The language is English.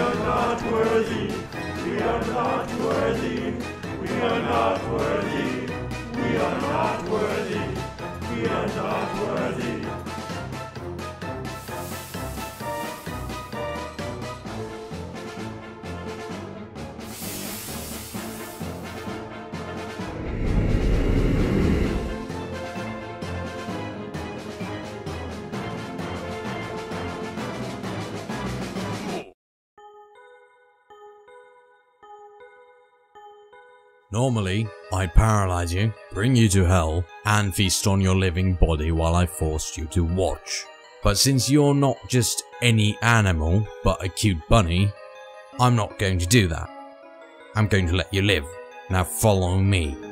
are not worthy, we are not worthy, we are not worthy, we are not worthy, we are not worthy. Normally, I'd paralyze you, bring you to hell, and feast on your living body while I forced you to watch. But since you're not just any animal, but a cute bunny, I'm not going to do that. I'm going to let you live. Now follow me.